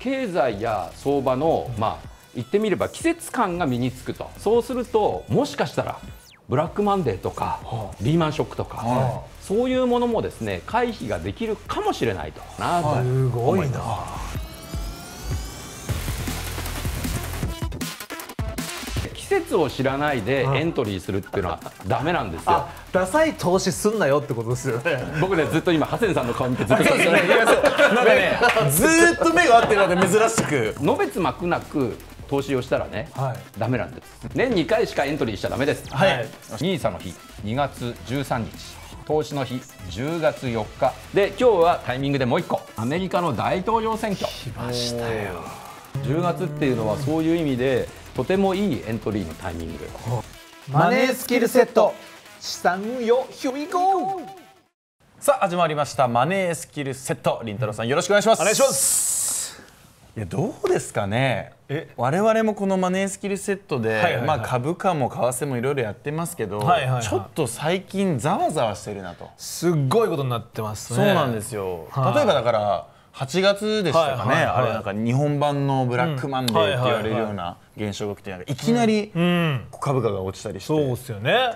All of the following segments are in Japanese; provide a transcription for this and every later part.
経済や相場の、言ってみれば季節感が身につくと。そうするともしかしたらブラックマンデーとかリーマンショックとかそういうものもですね回避ができるかもしれないとなと思います。季節を知らないでエントリーするっていうのはダメなんですよ。ダサい投資すんなよってことですよね。僕ねずっと今ハセンさんの顔見てずっと目が合ってるので珍しくのべつ幕なく投資をしたらね、ダメなんです。年2回しかエントリーしちゃダメです。ニーサの日2月13日、投資の日10月4日で今日はタイミングでもう一個アメリカの大統領選挙。来ましたよ。10月っていうのはそういう意味でとてもいいエントリーのタイミング。マネースキルセット資産運用ヒュミコ。さあ始まりましたマネースキルセット。りんたろーさんよろしくお願いします。お願いします。いやどうですかね。我々もこのマネースキルセットで株価も為替もいろいろやってますけど、ちょっと最近ざわざわしてるなと。すっごいことになってますね。そうなんですよ。例えばだから8月でしたかね、あれなんか日本版のブラックマンデーって言われるような現象が起きて、いきなり株価が落ちたりして。そうですよね。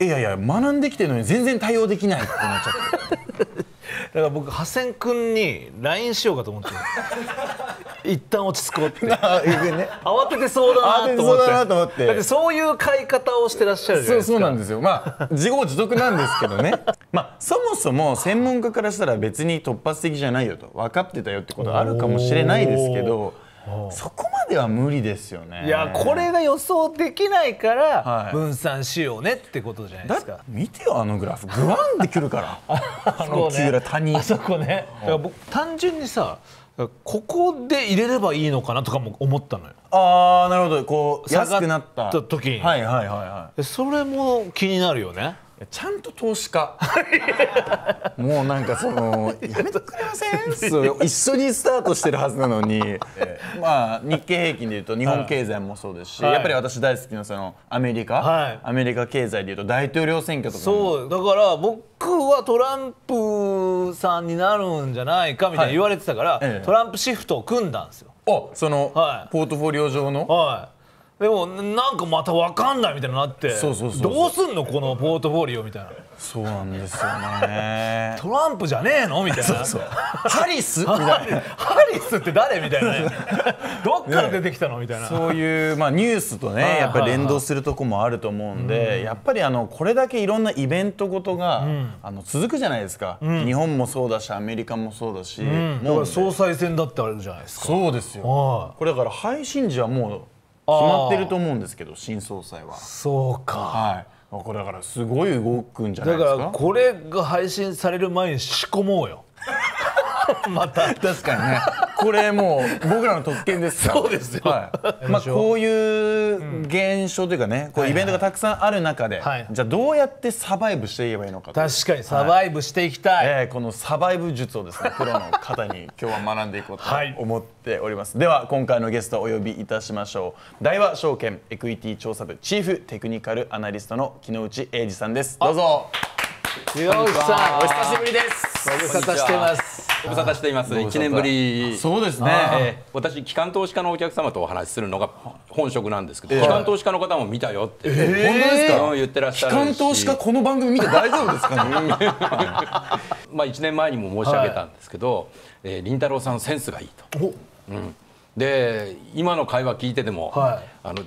いやいや学んできてるのに全然対応できないってなっちゃって。だから僕ハセン君に LINE しようかと思って一旦落ち着こうって慌ててそうだなと思って。だってそういう買い方をしてらっしゃるじゃないですか。そうなんですよ。自業自得なんですけどね。そもそも専門家からしたら別に突発的じゃないよと分かってたよってことあるかもしれないですけど、そこまでは無理ですよね。いやこれが予想できないから分散しようねってことじゃないですか。見てよあのグラフグワンってくるからあの木浦谷あそこね。だから僕単純にさここで入れればいいのかなとかも思ったのよ。ああなるほど。こう安くなった時にはいはいはい。それも気になるよね。ちゃんと投資家もうなんかそのやめてくれません一緒にスタートしてるはずなのに日経平均でいうと日本経済もそうですし、やっぱり私大好きなそのアメリカ経済でいうと大統領選挙とか。そうだから僕はトランプさんになるんじゃないかみたいに言われてたからトランプシフトを組んだんですよ。そのポートフォリオ上の。でもなんかまた分かんないみたいになって、どうすんのこのポートフォリオみたいな。そうなんですよね。トランプじゃねえのみたいな。そうそうハリスみたいな。ハリスって誰みたいな。どっから出てきたのみたいな。そういうニュースとねやっぱり連動するとこもあると思うんで、やっぱりこれだけいろんなイベントごとが続くじゃないですか。日本もそうだしアメリカもそうだし、もう総裁選だってあるじゃないですか。そうですよ。これだから配信時はもう決まってると思うんですけど、新総裁は。そうか。これだからすごい動くんじゃないですか。だからこれが配信される前に仕込もうよ。また確かにね。これもう僕らの特権ですから。そうですよ。こういう現象というかね、こうイベントがたくさんある中で、じゃあどうやってサバイブしていけばいいのか。確かにサバイブしていきたい。このサバイブ術をですね、プロの方に今日は学んでいこうと思っております。では今回のゲストをお呼びいたしましょう。大和証券エクイティ調査部チーフテクニカルアナリストの木内英二さんです。どうぞ。木内さん、お久しぶりです。ご無沙汰してます。ご無沙汰しています。1年ぶり。そうですね。私機関投資家のお客様とお話しするのが本職なんですけど、機関投資家の方も見たよって本当ですか？言ってらっしゃるし。機関投資家この番組見て大丈夫ですかね。1年前にも申し上げたんですけど、りんたろーさんセンスがいいと。で今の会話聞いてても、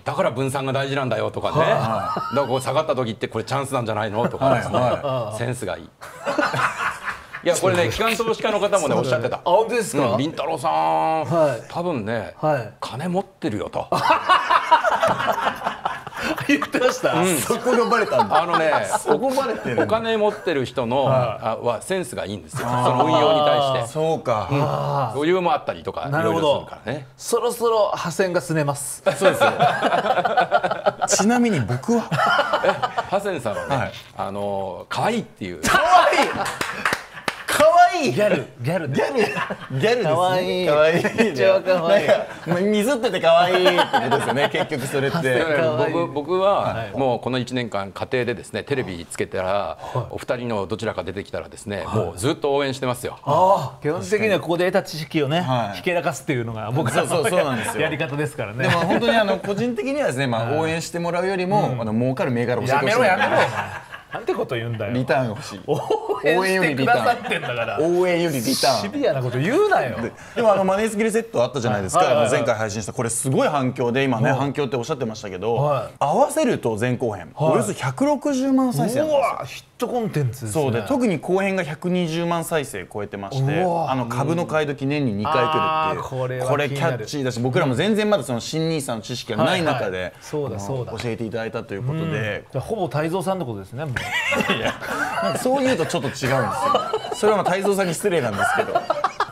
だから分散が大事なんだよとかね、だからこう下がった時ってこれチャンスなんじゃないのとかですね、センスがいい。いやこれね機関投資家の方もねおっしゃってた。本当ですか。りんたろーさん多分ね金持ってるよと言ってました。そこがバレたんだ。そこバレてる。お金持ってる人のはセンスがいいんですよ。その運用に対して。そうか。余裕もあったりとかいろいろするからね。そろそろ破線がすねます。そうですよ。ちなみに僕はハセンさんはね可愛いっていう。可愛い。可いいギャルですね。かわいい、かわいい、めっちゃかわいい。ミスっててかわいいってことですよね。結局それって。僕はもうこの1年間家庭でですね、テレビつけたらお二人のどちらか出てきたらですね、もうずっと応援してますよ。基本的にはここで得た知識をね、ひけらかすっていうのが僕らのやり方ですからね。でも本当に個人的にはですね、応援してもらうよりも儲かる銘柄を教えてほしい。やめろやめろ、なんてこと言うんだよ。リターンが欲しい。応援よりリターン。応援よりリターン。シビアなこと言うなよ。でもマネースキルセットあったじゃないですか。前回配信したこれすごい反響で、今ね反響っておっしゃってましたけど、合わせると前後編およそ160万再生。うわ、ヒットコンテンツですね。そうで、特に後編が120万再生超えてまして、株の買い時年に2回来るっていう、これキャッチーだし、僕らも全然まだその新ニーサの知識がない中で教えていただいたということで、ほぼ泰造さんのことですね。いや、そういうとちょっと違うんですよ。それは泰造さんに失礼なんですけど。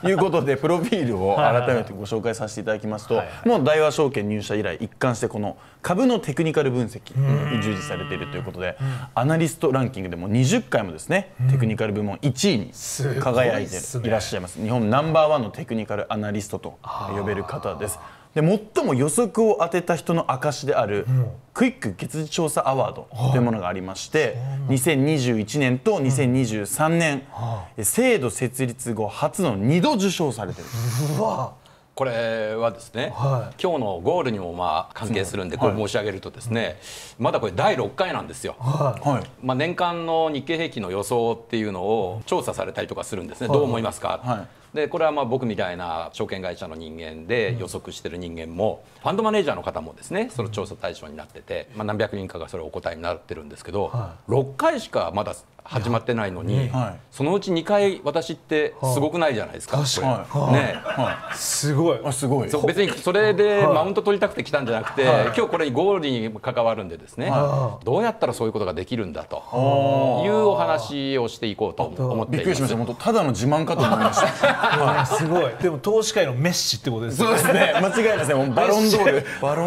いうことでプロフィールを改めてご紹介させていただきますと、もう大和証券入社以来一貫してこの株のテクニカル分析に従事されているということで、アナリストランキングでも20回もですね、テクニカル部門1位に輝いていらっしゃいます。日本ナンバーワンのテクニカルアナリストと呼べる方です。で、最も予測を当てた人の証であるクイック月次調査アワードというものがありまして、2021年と2023年制度設立後初の2度受賞されている。これはですね、今日のゴールにも関係するんで、これ申し上げるとですね、まだこれ第6回なんですよ。年間の日経平均の予想っていうのを調査されたりとかするんですね。どう思いますか。で、これは僕みたいな証券会社の人間で予測してる人間も、ファンドマネージャーの方もですね、その調査対象になってて、何百人かがそれをお答えになってるんですけど、6回しかまだ始まってないのに、そのうち2回私ってすごくないじゃないですか。すごい、すごい。別にそれでマウント取りたくて来たんじゃなくて、今日これにゴールに関わるんでですね、どうやったらそういうことができるんだというお話をしていこうと思っています。びっくりしました。本当ただの自慢かと思いました。すごい。でも投資界のメッシってことですね。そうですね。間違いないですね。バロ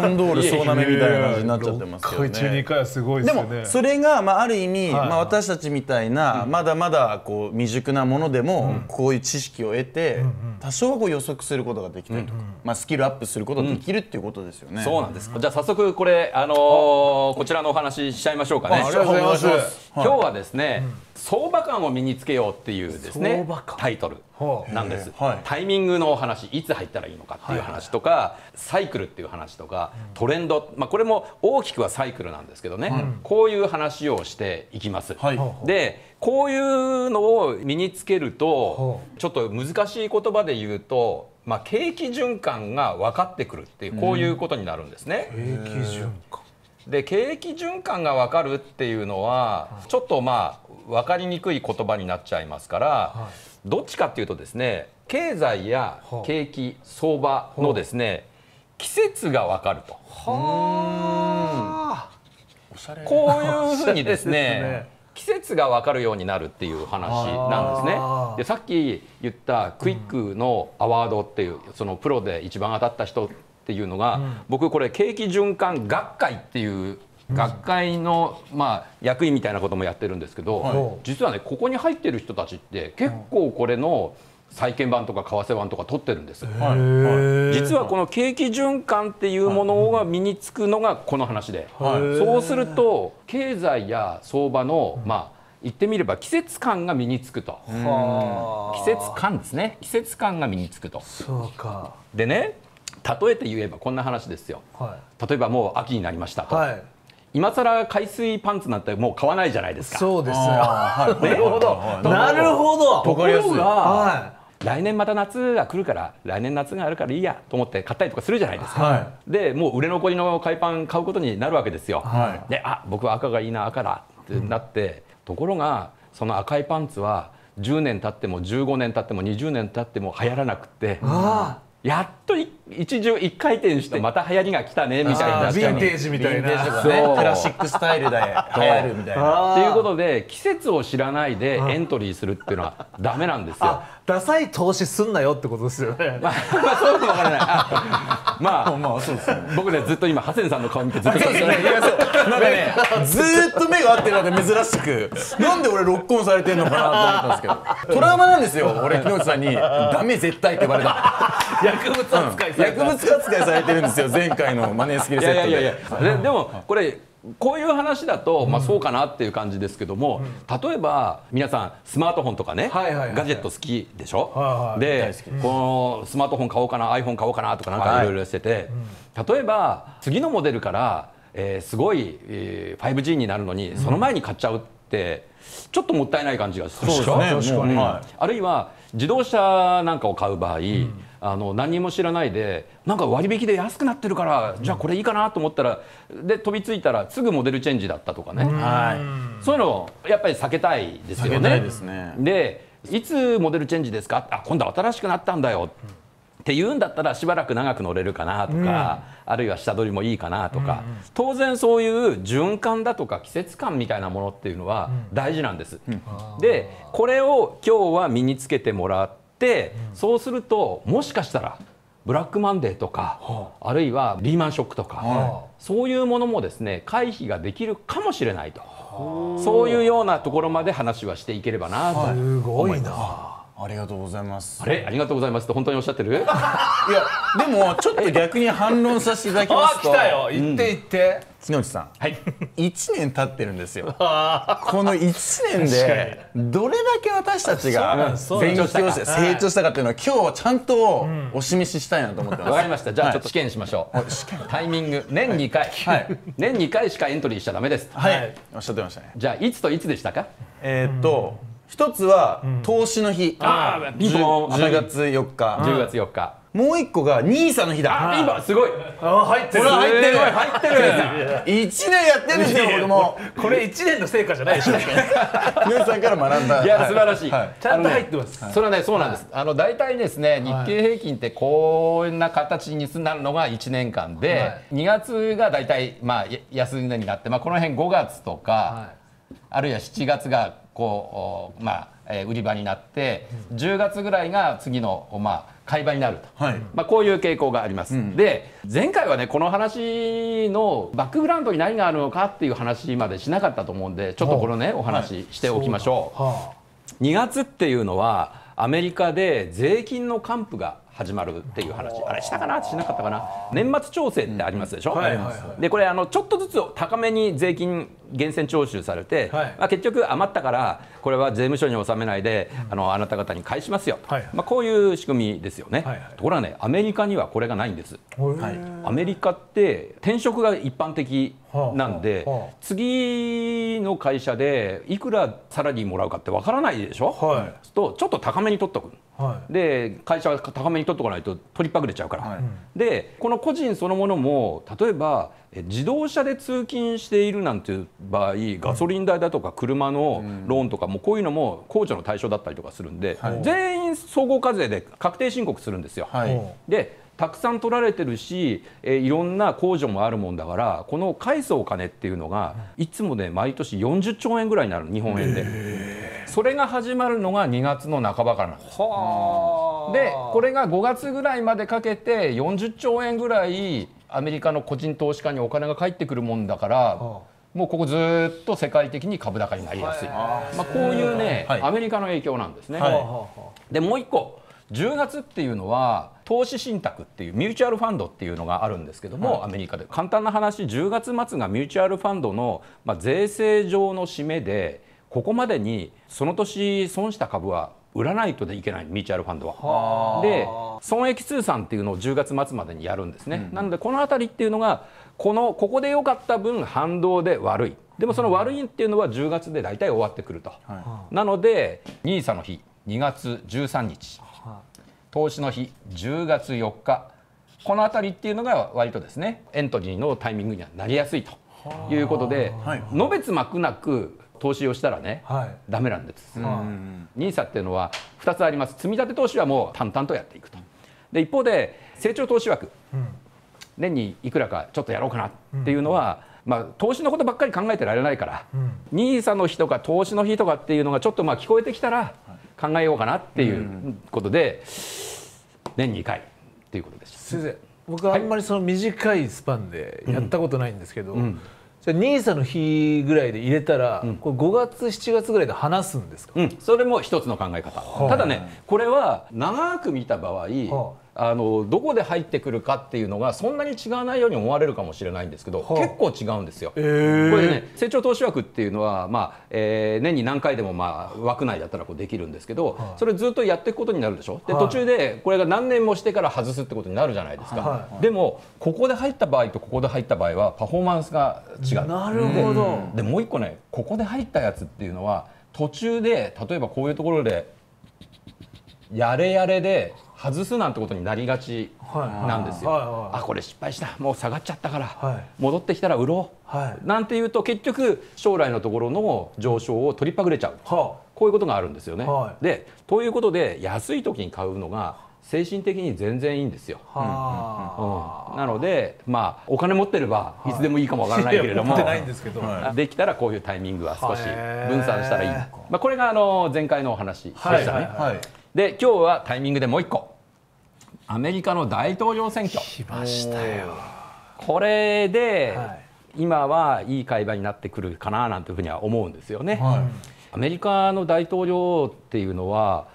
ンドール総なめみたいな感じになっちゃってますけどね。1、2回はすごいですね。でもそれがある意味、私たちみたいなまだまだこう未熟なものでもこういう知識を得て、多少はこう予測することができたりとか、スキルアップすることができるっていうことですよね。そうなんです。じゃあ早速これこちらのお話しちゃいましょうかね。ありがとうございます。今日はですね、相場感を身につけようっていうですねタイトルなんです。タイミングの話、いつ入ったらいいのかっていう話とか、サイクルっていう話とか、トレンド、これも大きくはサイクルなんですけどね、こういう話をしていきます。で、こういうのを身につけると、ちょっと難しい言葉で言うと、景気循環が分かってくるっていう、こういうことになるんですね。景気循環。で、景気循環が分かるっていうのはちょっと分かりにくい言葉になっちゃいますから、どっちかっていうとですね、経済や景気、相場のですね、季節が分かると、こういうふうにですね季節が分かるようになるっていう話なんですね。で、さっき言ったクイックのアワードっていう、そのプロで一番当たった人っていうのが、僕これ景気循環学会っていう学会の役員みたいなこともやってるんですけど、実はね、ここに入ってる人たちって結構これの債券版とか為替版とか取ってるんです。実はこの景気循環っていうものが身につくのがこの話で、そうすると経済や相場の言ってみれば季節感が身につくと。季節感ですね。季節感が身につくと。そうか。でね、例えて言えばこんな話ですよ。例えばもう秋になりましたと、今さら海水パンツなんてもう買わないじゃないですか。そうですよ。なるほど、なるほど。ところが来年また夏が来るから、来年夏があるからいいやと思って買ったりとかするじゃないですか。で、もう売れ残りの海パン買うことになるわけですよ。で、あ、僕は赤がいいな、赤だってなって、ところがその赤いパンツは10年経っても15年経っても20年経っても流行らなくて、やっと一重一回転してまた流行りが来たねみたいな、ヴィンテージみたいな、クラシックスタイルで流行るみたいな。ということで季節を知らないでエントリーするっていうのはダメなんですよ。ダサい投資すんなよってことですよね。まあそうかもわからない。まあ、まあそうですね、僕ねずっと今ハセンさんの顔見てずっとそうですよね。いやそうなんかねずーっと目が合ってるので珍しくなんで俺ロックオンされてんのかなと思ったんですけど、トラウマなんですよ俺。木之内さんにダメ絶対って言われた。薬物扱いされて、薬物扱いされてるんですよ前回のマネースキルセットで。いやいやいやでもこれこういう話だと、まあ、そうかなっていう感じですけども、例えば皆さんスマートフォンとかねガジェット好きでしょ。でこのスマートフォン買おうかな iPhone 買おうかなとかなんかいろいろしてて、例えば次のモデルから、すごい、5G になるのにその前に買っちゃうってちょっともったいない感じがするでしょ。あるいは自動車なんかを買う場合、何も知らないでなんか割引で安くなってるからじゃあこれいいかなと思ったらで飛びついたらすぐモデルチェンジだったとかね、そういうのをやっぱり避けたいですよね。でいつモデルチェンジですか、あ今度新しくなったんだよって言うんだったらしばらく長く乗れるかなとか、あるいは下取りもいいかなとか、当然そういう循環だとか季節感みたいなものっていうのは大事なんです。でこれを今日は身につけてもらってで、そうするともしかしたらブラックマンデーとか、あるいはリーマンショックとかそういうものもですね回避ができるかもしれないと、そういうようなところまで話はしていければなと思います。ありがとうございます。あれ、ありがとうございますって本当におっしゃってる？いや、でもちょっと逆に反論させていただきますと。あ、来たよ。言って言って。木之内さん。はい。1年経ってるんですよ。この1年でどれだけ私たちが成長したかっていうのは今日はちゃんとお示ししたいなと思ってます。わかりました。じゃあちょっと試験しましょう。試験。タイミング年2回。年2回しかエントリーしちゃダメです。はい。おっしゃってましたね。じゃあいつといつでしたか？一つは投資の日、10月4日、10月4日。もう一個がニーサの日だ。今すごい。入ってる。入ってる。1年やってるんですよ僕も。これ1年の成果じゃないでしょ。ニーサから学んだ。いや素晴らしい。ちゃんと入ってます。それはねそうなんです。大体ですね日経平均ってこんな形になるのが1年間で、2月が大体まあ休みになってまあこの辺5月とかあるいは7月がこうまあ売り場になって10月ぐらいが次のまあ買い場になると、まあこういう傾向があります。で前回はねこの話のバックグラウンドに何があるのかっていう話までしなかったと思うんでちょっとこれねお話しておきましょう。2月っていうのはアメリカで税金の還付が始まるっていう話、あれしたかなしなかったかな、年末調整ってありますでしょ。でこれちょっとずつ高めに税金源泉徴収されて、まあ結局余ったからこれは税務署に納めないであなた方に返しますよと、まあこういう仕組みですよね。ところがねアメリカにはこれがないんです。アメリカって転職が一般的なんで次の会社でいくらサラリーもらうかってわからないでしょ。とちょっと高めに取っとく。で会社は高めに取っとかないと取りパクれちゃうから、でこの個人そのものも例えば自動車で通勤しているなんていう場合ガソリン代だとか車のローンとかもこういうのも控除の対象だったりとかするんで、全員総合課税で確定申告するんですよ。でたくさん取られてるし、いろんな控除もあるもんだからこの返すお金っていうのがいつもね毎年40兆円ぐらいになる日本円で。それが始まるのが2月の半ばからなんです。でこれが5月ぐらいまでかけて40兆円ぐらいアメリカの個人投資家にお金が返ってくるもんだから。もうここずっと世界的に株高になりやすい。まあこういうね、アメリカの影響なんですね。でもう一個10月っていうのは投資信託っていうミューチュアルファンドっていうのがあるんですけども、アメリカで簡単な話10月末がミューチュアルファンドの税制上の締めでここまでにその年損した株は売らないといけないミューチュアルファンドは。で損益通算っていうのを10月末までにやるんですね。なのでこの辺りっていうのがここで良かった分反動で悪い。でもその悪いっていうのは10月で大体終わってくると。なのでNISAの日2月13日投資の日10月4日この辺りっていうのが割とですねエントリーのタイミングにはなりやすいということでのべつ幕なく投資をしたらねダメなんです。NISAっていうのは2つあります。積立投資はもう淡々とやっていくと。で一方で成長投資枠。年にいくらかちょっとやろうかなっていうのは、まあ、投資のことばっかり考えてられないから、NISAの日とか投資の日とかっていうのがちょっとまあ聞こえてきたら考えようかなっていうことで、年2回っていうことでした。先生僕はあんまりその短いスパンでやったことないんですけど、じゃあNISAの日ぐらいで入れたら、これ5月7月ぐらいで話すんですか？それも一つの考え方。ただね、これは長く見た場合、どこで入ってくるかっていうのがそんなに違わないように思われるかもしれないんですけど、結構違うんですよ。これね、成長投資枠っていうのは、年に何回でも、枠内だったらこうできるんですけど、それずっとやっていくことになるでしょ。で、途中でこれが何年もしてから外すってことになるじゃないですか。でもここで入った場合とここで入った場合はパフォーマンスが違う。なるほど。でもう一個ね、ここで入ったやつっていうのは途中で例えばこういうところでやれやれで外すなんてことになりがちなんですよ。あ、これ失敗した、もう下がっちゃったから戻ってきたら売ろうなんていうと、結局将来のところの上昇を取りっぱぐれちゃう、こういうことがあるんですよね。で、ということで安い時に買うのが精神的に全然いいんですよ。なので、お金持ってればいつでもいいかもわからないけれども、できたらこういうタイミングは少し分散したらいい。これが前回のお話でしたね。で、今日はタイミングでもう一個、アメリカの大統領選挙来ましたよ。これで、今はいい買い場になってくるかななんていうふうには思うんですよね。アメリカの大統領っていうのは、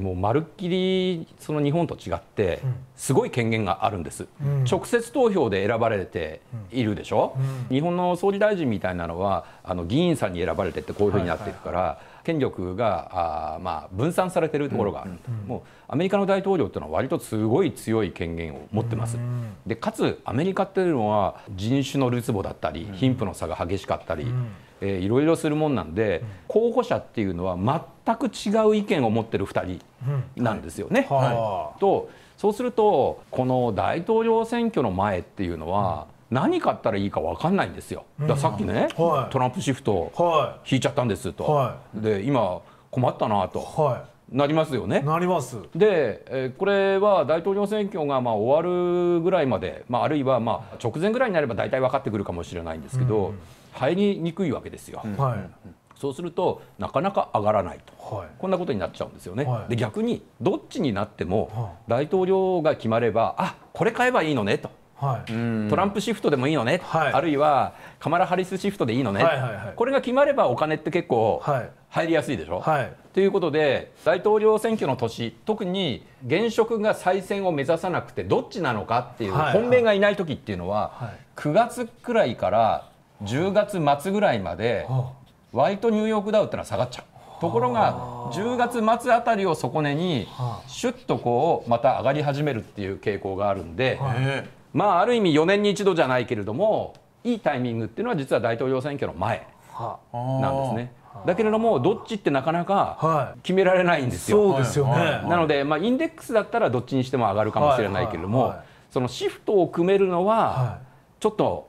もうまるっきりその日本と違ってすごい権限があるんです。直接投票で選ばれているでしょ。日本の総理大臣みたいなのは議員さんに選ばれてってこういうふうになっていくから、権力が分散されてるところがある。もうアメリカの大統領っていうのは割とすごい強い権限を持ってます。で、かつアメリカっていうのは人種のるつぼだったり、貧富の差が激しかったり、いろいろするもんなんで、候補者っていうのは全く違う意見を持ってる2人なんですよね。と、そうするとこの大統領選挙の前っていうのは、何買ったらいいか分かんないんですよ。だからさっきね、トランプシフト引いちゃったんですと。で、今困ったなとなりますよね。なります。で、これは大統領選挙が終わるぐらいまで、あるいは直前ぐらいになれば大体分かってくるかもしれないんですけど、入りにくいわけですよ。そうするとなかなか上がらないと、こんなことになっちゃうんですよね。で、逆にどっちになっても大統領が決まれば、あ、これ買えばいいのねと。トランプシフトでもいいのね、あるいはカマラ・ハリスシフトでいいのね、これが決まればお金って結構入りやすいでしょ。ということで大統領選挙の年、特に現職が再選を目指さなくてどっちなのかっていう本命がいない時っていうのは、9月くらいから10月末ぐらいまで割とニューヨークダウってのは下がっちゃう。ところが10月末あたりを底根にシュッとこうまた上がり始めるっていう傾向があるんで。ある意味4年に一度じゃないけれども、いいタイミングっていうのは実は大統領選挙の前なんですね。だけれどもどっちってなかなか決められないんですよ。そうですよね。なので、インデックスだったらどっちにしても上がるかもしれないけれども、そのシフトを組めるのはちょっと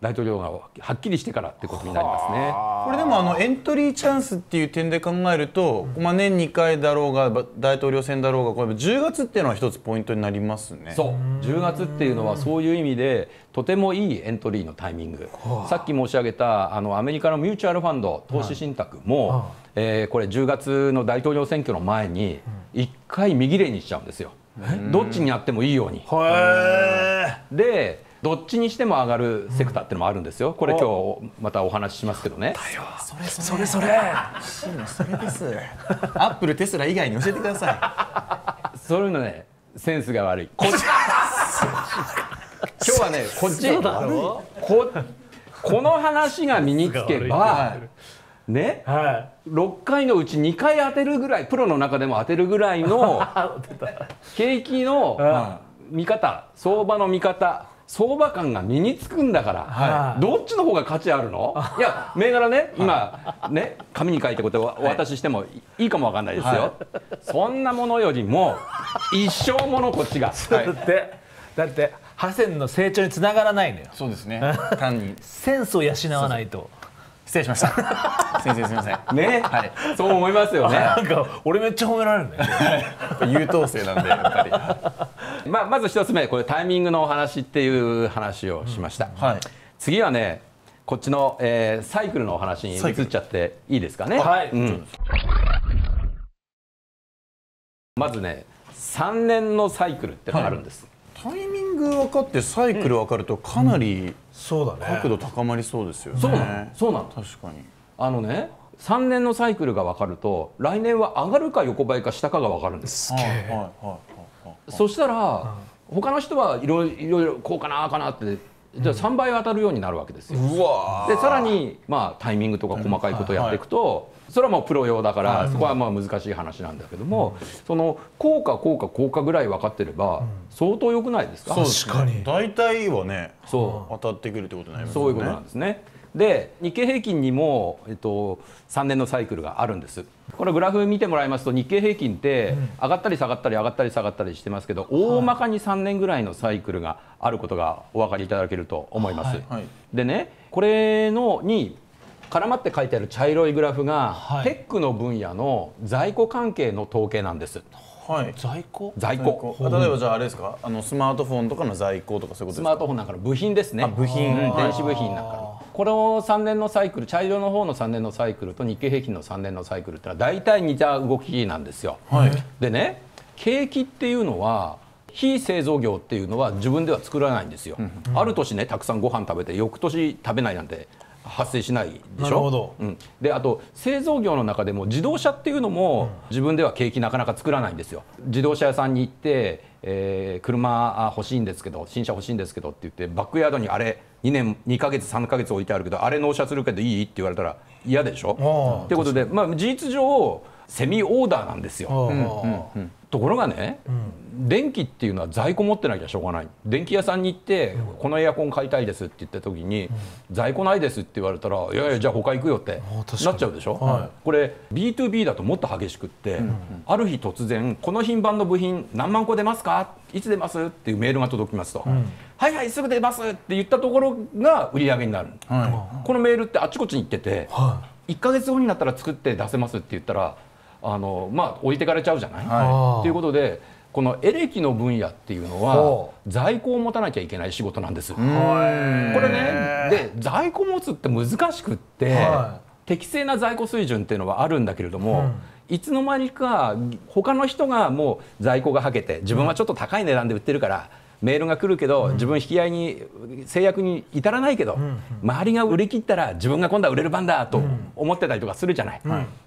大統領がはっきりしてからってことになりますね。これでもエントリーチャンスっていう点で考えると、年2回だろうが大統領選だろうが、これ10月っていうのは一つポイントになりますね。そう、10月っていうのはそういう意味でとてもいいエントリーのタイミング。さっき申し上げたアメリカのミューチュアルファンド投資信託も、これ10月の大統領選挙の前に1回身切れにしちゃうんですよ。どっちにあってもいいように。で、どっちにしても上がるセクターってのもあるんですよ。これ今日またお話ししますけどね。それそれ。それです。アップル、テスラ以外に教えてください。そういうのね、センスが悪い。今日はね、こっち。この話が身につけばね、6回のうち2回当てるぐらい、プロの中でも当てるぐらいの景気の見方、相場の見方。相場感が身につくんだから、どっちの方が価値あるの？いや、銘柄ね、今ね、紙に書いてことをお渡ししてもいいかもわかんないですよ。そんなものよりも一生ものこっちが。だってハセンの成長につながらないのよ。そうですね。単にセンスを養わないと。失礼しました。先生すみません。ね、そう思いますよね。なんか俺めっちゃ褒められるね。優等生なんでやっぱり。まず一つ目、これタイミングのお話っていう話をしました。次はね、こっちのサイクルのお話に移っちゃっていいですかね。まずね、3年のサイクルってのがあるんです。タイミング分かってサイクル分かるとかなり角度高まりそうですよね。そうなの。確かにね、3年のサイクルが分かると来年は上がるか横ばいか下かが分かるんです。そしたら他の人はいろいろこうかなかなってじゃあ3倍当たるようになるわけですよ。でさらにタイミングとか細かいことをやっていくとそれはもうプロ用だからそこは難しい話なんだけども、その効果ぐらい分かってれば相当良くないですか。確かに大体はね当たってくるってことになりますね。そういうことなんですね。で日経平均にも、3年のサイクルがあるんです。これグラフ見てもらいますと日経平均って上がったり下がったり上がったり下がったりしてますけど、大まかに3年ぐらいのサイクルがあることがお分かりいただけると思います。でね、これのに絡まって書いてある茶色いグラフが、テックの分野の在庫関係の統計なんです。在庫例えばじゃああれですか、スマートフォンとかの在庫とかそういうことですか。スマートフォンなんかの部品ですね。部品、電子部品なんかのこの3年のサイクル、茶色の方の3年のサイクルと日経平均の3年のサイクルってのは大体似た動きなんですよ。でね、景気っていうのは非製造業っていうのは自分では作らないんですよ。ある年ね、たくさんご飯食べて翌年食べないなんて発生しないでしょ。なるほど。であと製造業の中でも自動車っていうのも自分では景気なかなか作らないんですよ。自動車屋さんに行って、車欲しいんですけど、新車欲しいんですけどって言ってバックヤードにあれ2年2ヶ月3ヶ月置いてあるけどあれ納車するけどいいって言われたら嫌でしょ。ってことで、事実上セミオーダーなんですよ。ところがね、電気っていうのは在庫持ってなきゃしょうがない。電気屋さんに行って「このエアコン買いたいです」って言った時に「在庫ないです」って言われたら「いやいやじゃあ他行くよ」ってなっちゃうでしょ。これ B2B だともっと激しくって、ある日突然「この品番の部品何万個出ますか？いつ出ます？」っていうメールが届きますと「はいはいすぐ出ます」って言ったところが売り上げになる。このメールってあちこちに行ってて1ヶ月後になったら作って出せますって言ったら置いてかれちゃうじゃない。ということでこのエレキの分野っていうのは在庫を持たなきゃいけない仕事なんです。これね、で在庫持つって難しくって、適正な在庫水準っていうのはあるんだけれども、いつの間にか他の人がもう在庫がはけて自分はちょっと高い値段で売ってるから。メールが来るけど自分引き合いに制約に至らないけど、周りが売り切ったら自分が今度は売れる番だと思ってたりとかするじゃない。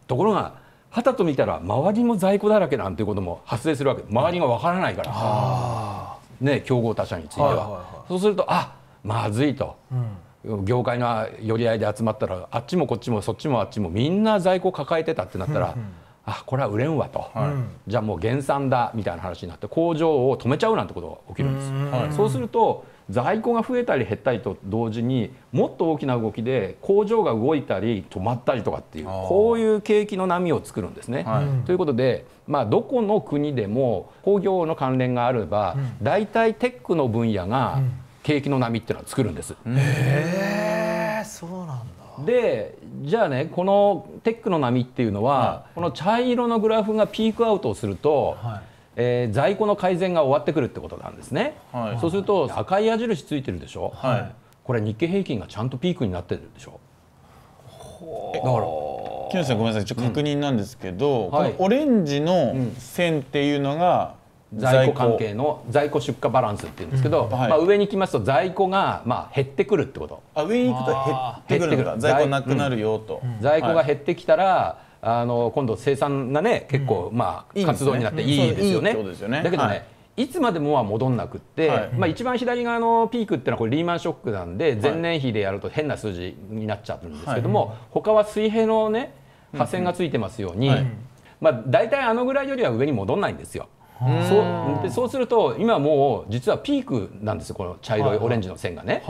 ところがはたと見たら周りも在庫だらけなんていうことも発生するわけ。周りが分からないからね、競合他社については。そうするとまずいと、業界の寄り合いで集まったらあっちもこっちもそっちもあっちもみんな在庫抱えてたってなったら、これは売れんわと、じゃあもう減産だみたいな話になって工場を止めちゃうなんてことが起きるんです。そうすると在庫が増えたり減ったりと同時にもっと大きな動きで工場が動いたり止まったりとかっていう、こういう景気の波を作るんですね。ということで、どこの国でも工業の関連があれば大体テックの分野が景気の波っていうのは作るんです。へー、そうなんだ。でじゃあね、このテックの波っていうのは、この茶色のグラフがピークアウトをすると、在庫の改善が終わってくるってことなんですね。そうすると赤い矢印ついてるでしょ。これ日経平均がちゃんとピークになってるでしょ。だから木下さんごめんなさい、ちょっと確認なんですけど、このオレンジの線っていうのが在庫関係の在庫出荷バランスっていうんですけど、上に来ますと在庫が減ってくるってこと。上に行くと減ってくるんだ。在庫なくなるよと。在庫が減ってきたら今度生産がね結構活動になっていいですよね。だけどね、いつまでもは戻んなくって、一番左側のピークっていうのはこれリーマンショックなんで前年比でやると変な数字になっちゃうんですけども、他は水平のね破線がついてますように、大体あのぐらいよりは上に戻んないんですよ。そうすると今もう実はピークなんですよ、この茶色いオレンジの線がね。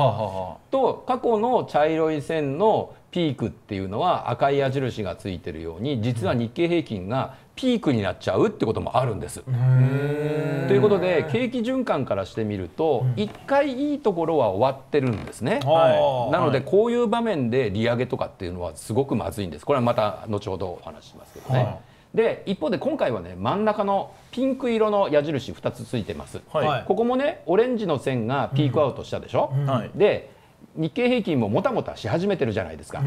と過去の茶色い線のピークっていうのは赤い矢印がついてるように、実は日経平均がピークになっちゃうってこともあるんです。ということで景気循環からしてみると1回いいところは終わってるんですね。なのでこういう場面で利上げとかっていうのはすごくまずいんです。これはまた後ほどお話しますけどね。で一方で今回はね、真ん中のピンク色の矢印2つついてます。ここもねオレンジの線がピークアウトしたでしょ。で日経平均ももたもたし始めてるじゃないですか。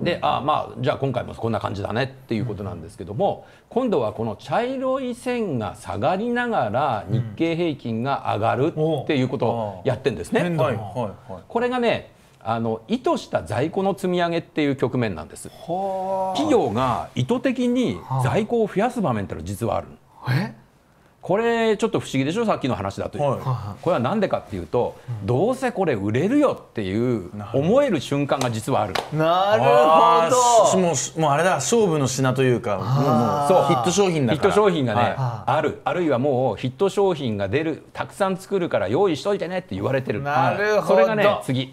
で、あ、まあじゃあ今回もこんな感じだねっていうことなんですけども、今度はこの茶色い線が下がりながら日経平均が上がるっていうことをやってんですね。これがね、意図した在庫の積み上げっていう局面なんです。企業が意図的に在庫を増やす場面ってのは実はある。これちょっと不思議でしょ、さっきの話だという、はい、これは何でかっていうと、どうせこれ売れるよっていう思える瞬間が実はある。なるほど。もうあれだ、勝負の品というか、もうヒット商品だから、ヒット商品がね、はい、ある、あるいはもうヒット商品が出る、たくさん作るから用意しといてねって言われてる。なるほど。それがね、次、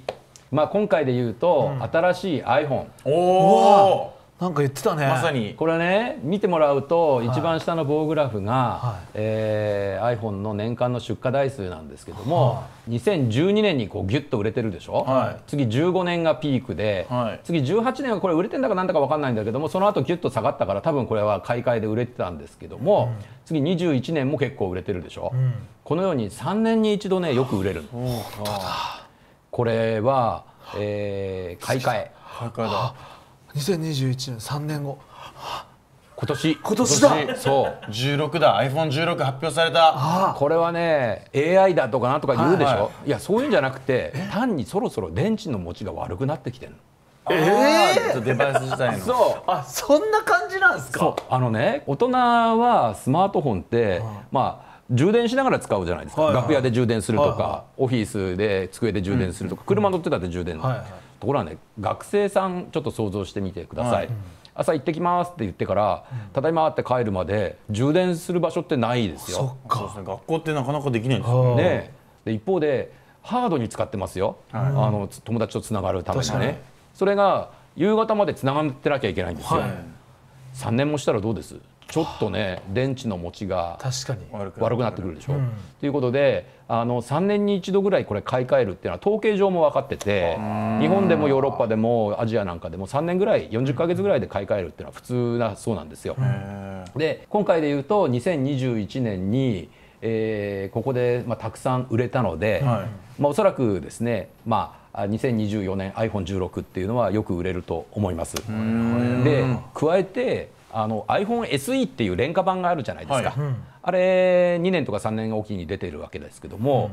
まあ今回で言うと、新しい iPhone。おー、なんか言ってたね。まさにこれね、見てもらうと一番下の棒グラフが、はい、iPhone の年間の出荷台数なんですけども、はい、2012年にこうギュッと売れてるでしょ、はい、次15年がピークで、はい、次18年はこれ売れてんだかなんだか分かんないんだけども、その後ギュッと下がったから多分これは買い替えで売れてたんですけども、うん、次21年も結構売れてるでしょ、うん、このように3年に一度ねよく売れる。これは、買い替えだ。2021年、3年後、今年だ。そう16だ、 iPhone16 発表された。これはね、 AI だとかなんとか言うでしょ、いやそういうんじゃなくて、単にそろそろ電池の持ちが悪くなってきてるの。デバイス自体の。そう、あ、そんな感じなんですか。そう、ね、大人はスマートフォンってまあ充電しながら使うじゃないですか。楽屋で充電するとか、オフィスで机で充電するとか、車乗ってたって充電。ところはね、学生さんちょっと想像してみてください。朝行ってきますって言ってからただいまって帰るまで充電する場所ってないですよ。学校ってなかなかできないんですよね。一方でハードに使ってますよ、友達とつながるためにね。それが夕方までつながってなきゃいけないんですよ。3年もしたらどうです、ちょっとね電池の持ちが悪くなってくるでしょ。ということで3年に1度ぐらいこれ買い替えるっていうのは統計上も分かってて、日本でもヨーロッパでもアジアなんかでも3年ぐらい、40ヶ月ぐらいで買い替えるっていうのは普通だそうなんですよ。で、今回で言うと2021年に、ここで、たくさん売れたので、おそらくですね、2024年 iPhone16 っていうのはよく売れると思います。で、加えてiPhone SE っていう廉価版があるじゃないですか、あれ2年とか3年おきに出てるわけですけども、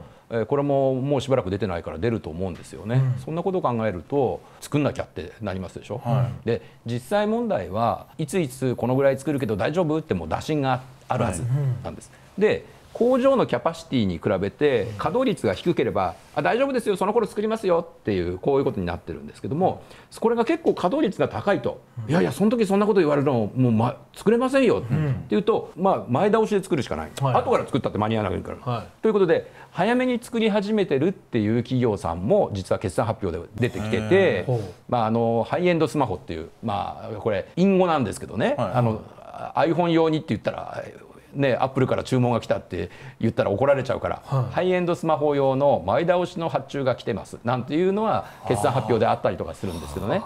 これももうしばらく出てないから出ると思うんですよね、そんなことを考えると作んなきゃってなりますでしょ、で実際問題はいついつこのぐらい作るけど大丈夫ってもう打診があるはずなんです。で、工場のキャパシティに比べて稼働率が低ければ、あ、大丈夫ですよ、その頃作りますよっていう、こういうことになってるんですけども、これが結構稼働率が高いと、いやいやその時そんなこと言われるのもう、作れませんよっていうと、前倒しで作るしかない、後から作ったって間に合わないから、ということで早めに作り始めてるっていう企業さんも実は決算発表で出てきてて、ハイエンドスマホっていう、これ隠語なんですけどね、iPhone 用にって言ったらね、アップルから注文が来たって言ったら怒られちゃうから、ハイエンドスマホ用の前倒しの発注が来てますなんていうのは決算発表であったりとかするんですけどね。なる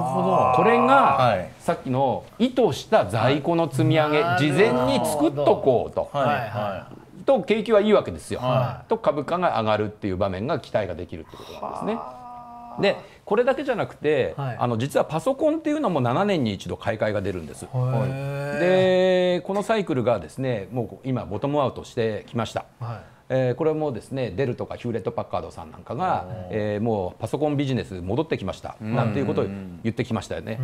ほど。これがさっきの意図した在庫の積み上げ、事前に作っとこうと、景気はいいわけですよ、と株価が上がるっていう場面が期待ができるってことなんですね。で、これだけじゃなくて、実はパソコンっていうのも7年に一度買い替えが出るんです。で、このサイクルがですね、もう今ボトムアウトしてきました。これもですね、デルとかヒューレット・パッカードさんなんかが、もうパソコンビジネス戻ってきましたなんていうことを言ってきましたよね。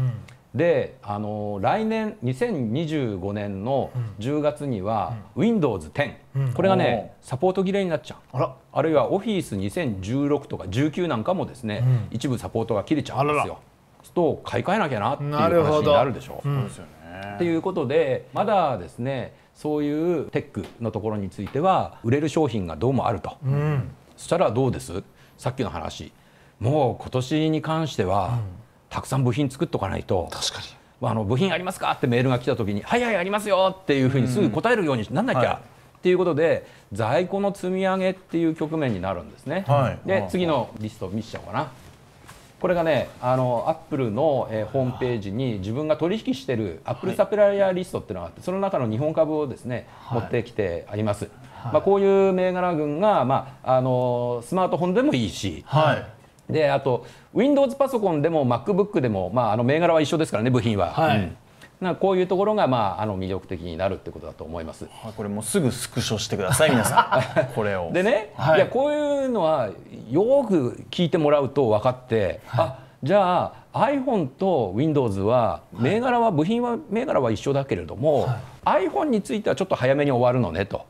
で、来年2025年の10月には Windows 10、これがねサポート切れになっちゃう、あるいは Office 2016とか19なんかもですね、一部サポートが切れちゃうんですよ。そうすると買い替えなきゃなっていう話になるでしょ。ということで、まだですねそういうテックのところについては売れる商品がどうもあると、そしたらどうです、さっきの話、もう今年に関しては、たくさん部品作っとかないと。確かに、部品ありますかってメールが来た時に「はいはいありますよ」っていうふうにすぐ答えるようになんなきゃっていうことで、在庫の積み上げっていう局面になるんですね。で、次のリスト見せちゃおうかな。これがね、アップルの、ホームページに自分が取引しているアップルサプライヤーリストっていうのがあって、その中の日本株をですね、持ってきてあります。こういう銘柄群が、スマートフォンでもいいし、であと Windows パソコンでも MacBook でも、銘柄は一緒ですからね、部品は。はい、こういうところが、魅力的になるってことだと思います。これもうすぐスクショしてください皆さんこれをでね、はい、いやこういうのはよく聞いてもらうと分かって、はい、あ、じゃあ iPhone と Windows は銘柄は、部品は銘柄は一緒だけれども、はい、iPhone についてはちょっと早めに終わるのねと。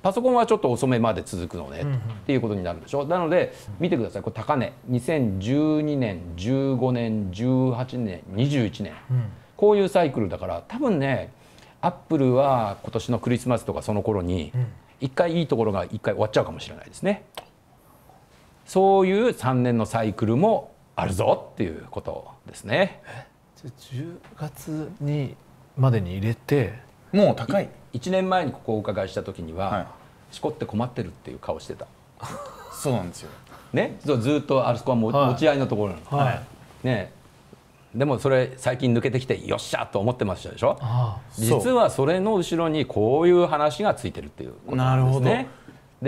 パソコンはちょっと遅めまで続くのねっていうことになるでしょ。なので見てください、これ高値2012年15年18年21年、こういうサイクルだから、多分ねアップルは今年のクリスマスとかその頃に一回いいところが一回終わっちゃうかもしれないですね。そういう3年のサイクルもあるぞっていうことですね。10月にまでに入れてもう高い。1年前にここをお伺いした時には、はい、しこって困ってるっていう顔してたそうなんですよ、ね、ずっとあそこはも、はい、持ち合いのところなの、はいね、でもそれ最近抜けてきてよっしゃと思ってましたでしょ。実はそれの後ろにこういう話がついてるっていうことなんですね。なるほど。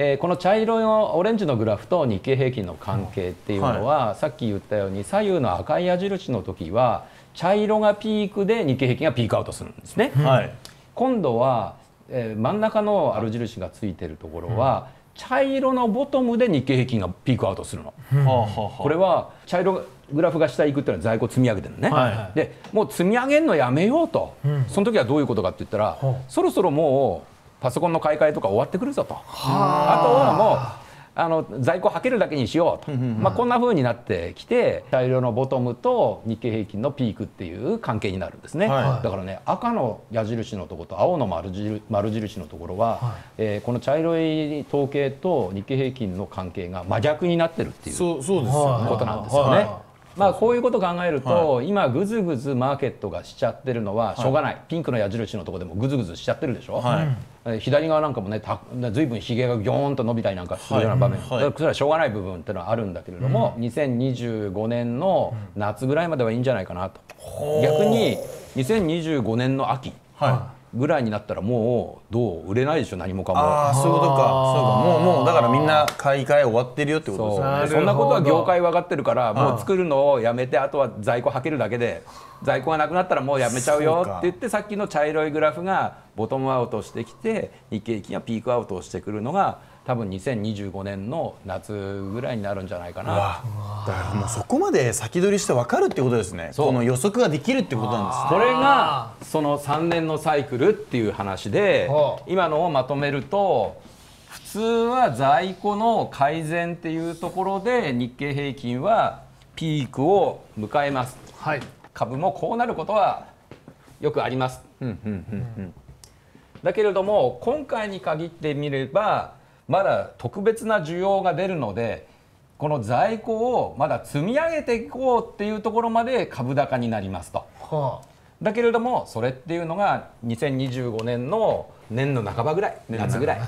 で、この茶色のオレンジのグラフと日経平均の関係っていうのは、はい、さっき言ったように左右の赤い矢印の時は茶色がピークで日経平均がピークアウトするんですね、はい。今度は、真ん中のある印がついているところは、うん、茶色のボトムで日経平均がピークアウトするの、うん、これは茶色グラフが下行くっていうのは在庫積み上げてるのね、はいはい、でもう積み上げるのやめようと、うん、その時はどういうことかって言ったら、うん、そろそろもうパソコンの買い替えとか終わってくるぞと、あとはもう在庫はけるだけにしようと、こんな風になってきて、茶色のボトムと日経平均のピークっていう関係になるんですね、はい、だからね、赤の矢印のところと青の丸印のところは、はい、この茶色い統計と日経平均の関係が真逆になってるっていうことなんですよね。こういうことを考えると、はい、今ぐずぐずマーケットがしちゃってるのはしょうがない、はい、ピンクの矢印のところでもぐずぐずしちゃってるでしょ、はい、左側なんかもね、ずいぶんひげがギョーンと伸びたりなんかするような場面、はいはい、それはしょうがない部分っていうのはあるんだけれども、うん、2025年の夏ぐらいまではいいんじゃないかなと、うん、逆に2025年の秋、はいぐらいになったらもう売れないでしょ、何もかも。ああ、そういうことか、そうか、もうだからみんな買い替え終わってるよってことですよね。そんなことは業界分かってるから、もう作るのをやめて、あとは在庫はけるだけで、在庫がなくなったらもうやめちゃうよって言って、さっきの茶色いグラフがボトムアウトしてきて、日経平均がピークアウトしてくるのが多分2025年の夏ぐらいになるんじゃないかな。だからもうそこまで先取りして分かるってことですね。この予測ができるってことなんです。これがその3年のサイクルっていう話で、今のをまとめると、普通は在庫の改善っていうところで日経平均はピークを迎えます。はい、株もこうなることはよくあります。だけれども今回に限ってみれば、まだ特別な需要が出るので、この在庫をまだ積み上げていこうっていうところまで株高になりますと、はあ、だけれどもそれっていうのが2025年の年の半ばぐらい、夏ぐらい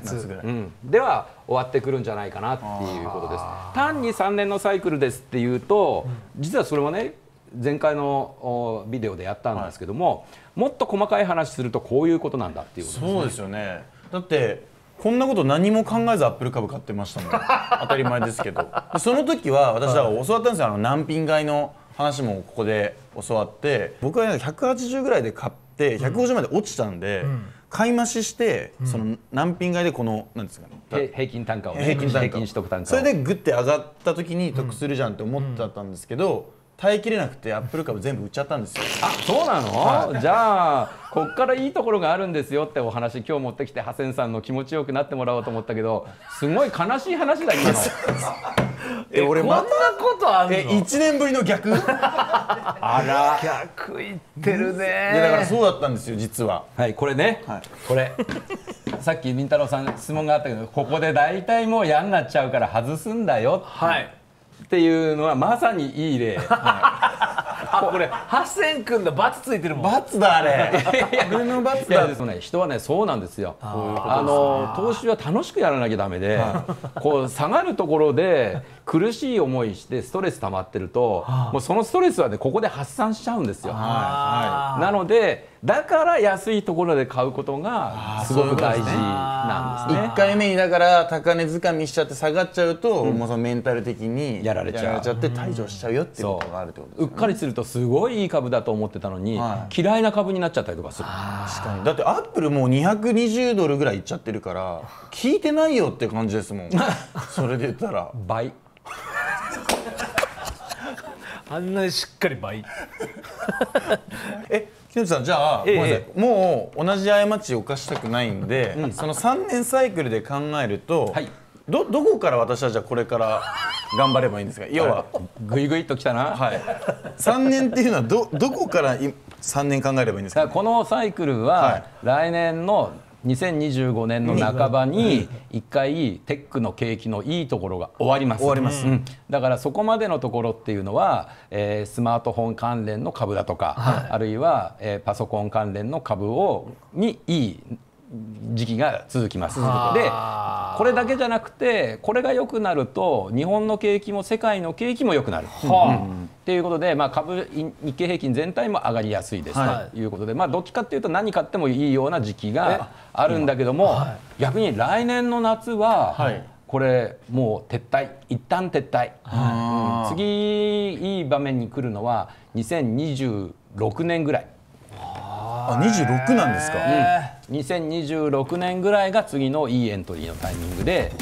では終わってくるんじゃないかなっていうことです。単に3年のサイクルですっていうと、実はそれはね、前回のビデオでやったんですけども、はい、もっと細かい話するとこういうことなんだっていうことですね。そうですよね。だってこんなこと何も考えずアップル株買ってましたもん当たり前ですけどその時は私だから教わったんですよ、難品買いの話もここで教わって、僕は180ぐらいで買って150まで落ちたんで、買い増しして、その難品買いでこのなんですかね、平均単価を平均しとく単価、それでグッて上がった時に得するじゃんって思ってたんですけど、耐えきれなくてアップル株全部売っちゃったんですよ。あ、そうなの？じゃあこっからいいところがあるんですよってお話、今日持ってきてハセンさんの気持ちよくなってもらおうと思ったけど、すごい悲しい話だ今の俺またこんなことあるの？1年ぶりの逆あら、逆言ってるね。だからそうだったんですよ実は。はい、これね、はい、これさっきりんたろーさん質問があったけど、ここで大体もう嫌になっちゃうから外すんだよって、はいっていうのはまさにいい例。これハッセン君の罰ついてるもん。罰だあれ。俺の罰だ。ですね。人はね、そうなんですよ。投資は楽しくやらなきゃダメで、こう下がるところで苦しい思いしてストレス溜まってると、もうそのストレスはねここで発散しちゃうんですよ。なので。だから安いところで買うことがすごく大事なんですね。1回目にだから高値掴みしちゃって下がっちゃうと、もうそのメンタル的にやられちゃって退場しちゃうよっていうことがあるってことですね。うっかりするとすごいいい株だと思ってたのに嫌いな株になっちゃったりとかする。確かに、だってアップルもう220ドルぐらいいっちゃってるから聞いてないよって感じですもんそれで言ったら倍あんなにしっかり倍木内さん、じゃあ、ごめんなさい、もう同じ過ちを犯したくないんで、その3年サイクルで考えると、はい、どこから私はじゃあこれから頑張ればいいんですか。要はグイグイっときたな、はい、3年っていうのはどこから3年考えればいいんですか、ね、このサイクルは来年の2025年の半ばに1回テックの景気のいいところが終わります。終わります。だからそこまでのところっていうのは、スマートフォン関連の株だとか、はい、あるいは、パソコン関連の株にいい時期が続きます。で、これだけじゃなくて、これが良くなると日本の景気も世界の景気も良くなる。ということで、まあ、株日経平均全体も上がりやすいですということで、まあ、どっちかっていうと何買ってもいいような時期があるんだけども、逆に来年の夏はこれもう撤退、一旦撤退、次いい場面に来るのは2026年ぐらい。あ、26なんですか。2026年ぐらいが次のいいエントリーのタイミングで。